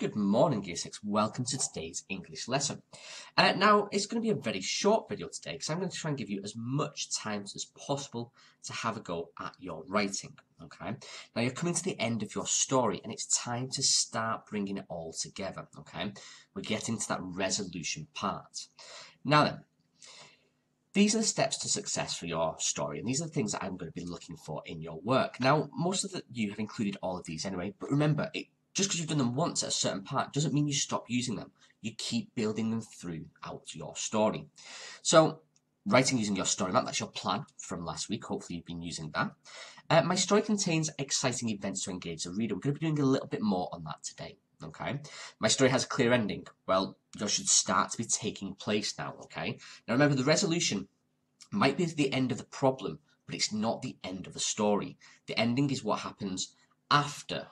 Good morning, Year 6. Welcome to today's English lesson. Now, it's going to be a very short video today because I'm going to try and give you as much time as possible to have a go at your writing. Okay. Now, you're coming to the end of your story and it's time to start bringing it all together. Okay. We're getting to that resolution part. Now then, these are the steps to success for your story, and these are the things that I'm going to be looking for in your work. Now, most of you have included all of these anyway, but remember, just because you've done them once at a certain part doesn't mean you stop using them. You keep building them throughout your story. So, writing using your story map, that's your plan from last week. Hopefully you've been using that. My story contains exciting events to engage the reader. We're going to be doing a little bit more on that today. Okay, my story has a clear ending. Well, yours should start to be taking place now. Okay, now remember, the resolution might be the end of the problem, but it's not the end of the story. The ending is what happens after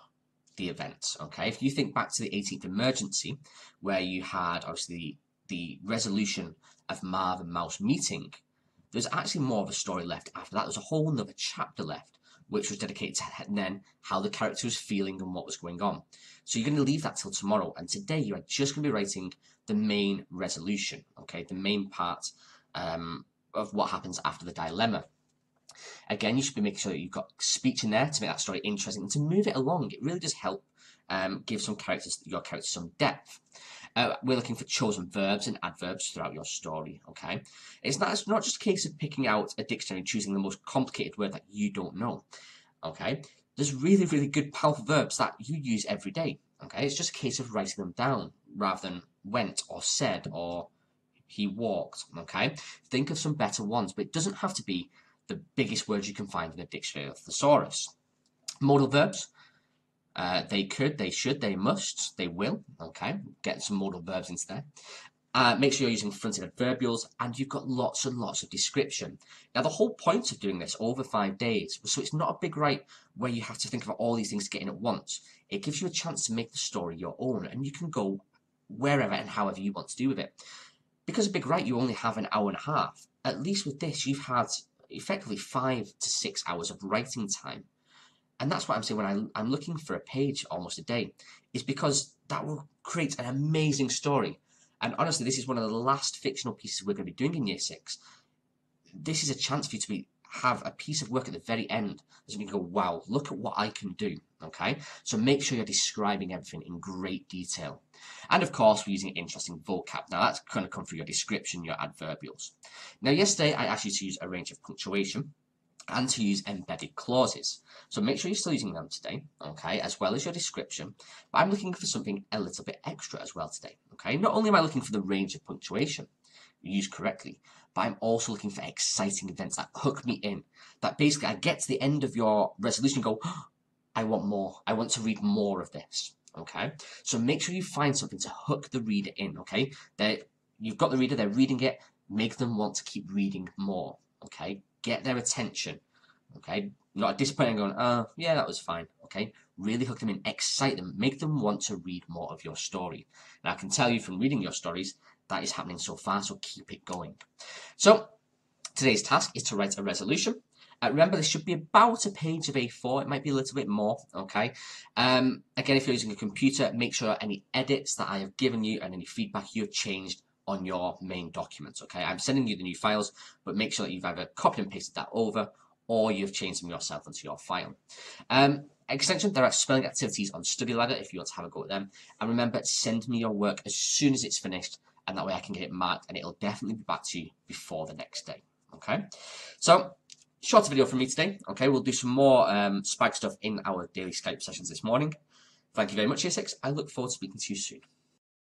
the events. Okay, if you think back to the 18th emergency, where you had obviously the resolution of Marv and Mouse meeting, there's actually more of a story left after that. There's a whole another chapter left, which was dedicated to then how the character was feeling and what was going on. So you're going to leave that till tomorrow, and today you are just going to be writing the main resolution, okay, the main part of what happens after the dilemma. Again, you should be making sure that you've got speech in there to make that story interesting and to move it along. It really does help give your characters some depth. We're looking for chosen verbs and adverbs throughout your story, okay? It's not just a case of picking out a dictionary and choosing the most complicated word that you don't know, okay? There's really, really good, powerful verbs that you use every day, okay? It's just a case of writing them down rather than went or said or he walked, okay? Think of some better ones, but it doesn't have to be the biggest words you can find in a dictionary or thesaurus. Modal verbs. They could, they should, they must, they will. Okay, get some modal verbs into there. Make sure you're using fronted adverbials, and you've got lots and lots of description. Now, the whole point of doing this over 5 days, so it's not a big write where you have to think about all these things to get in at once. It gives you a chance to make the story your own, and you can go wherever and however you want to do with it. Because a big write, you only have an hour and a half. At least with this, you've had effectively 5 to 6 hours of writing time. And that's what I'm saying when I'm looking for a page almost a day, is because that will create an amazing story. And honestly, this is one of the last fictional pieces we're going to be doing in Year 6. This is a chance for you to have a piece of work at the very end, so you can go, wow, look at what I can do, okay? So make sure you're describing everything in great detail. And of course, we're using interesting vocab. Now, that's going to come through your description, your adverbials. Now, yesterday, I asked you to use a range of punctuation and to use embedded clauses. So make sure you're still using them today, okay, as well as your description. But I'm looking for something a little bit extra as well today, okay? Not only am I looking for the range of punctuation used correctly, but I'm also looking for exciting events that hook me in, that basically I get to the end of your resolution and go, oh, I want more, I want to read more of this, okay? So make sure you find something to hook the reader in, okay? You've got the reader, they're reading it, make them want to keep reading more, okay? Get their attention, okay? Not disappointing, going, oh, yeah, that was fine, okay? Really hook them in, excite them, make them want to read more of your story. And I can tell you from reading your stories, that is happening so far, so keep it going. So, today's task is to write a resolution. Remember, this should be about a page of A4. It might be a little bit more, okay? Again, if you're using a computer, make sure any edits that I have given you and any feedback you have changed on your main documents, okay? I'm sending you the new files, but make sure that you've either copied and pasted that over or you've changed them yourself into your file. Extension, there are spelling activities on Study Ladder if you want to have a go at them. And remember, send me your work as soon as it's finished, and that way I can get it marked and it'll definitely be back to you before the next day, okay? So, shorter video from me today, okay? We'll do some more SPaG stuff in our daily Skype sessions this morning. Thank you very much, Year 6. I look forward to speaking to you soon.